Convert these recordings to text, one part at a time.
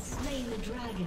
has slain the dragon.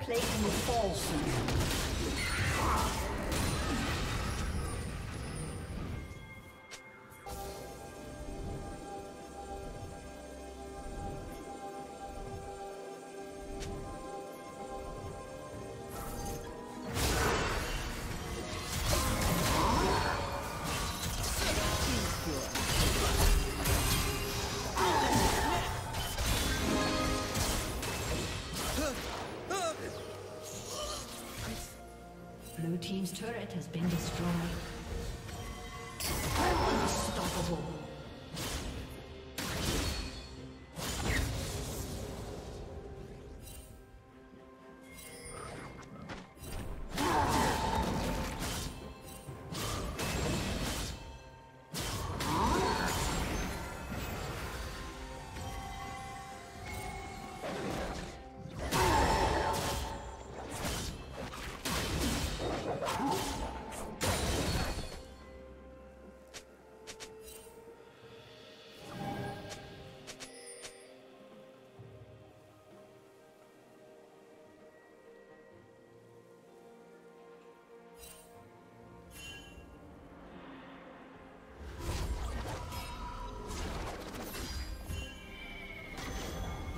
Play in the fall soon. Blue team's turret has been destroyed. Unstoppable.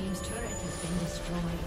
team's turret has been destroyed.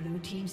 Blue team's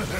Team's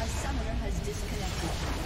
A summoner has disconnected.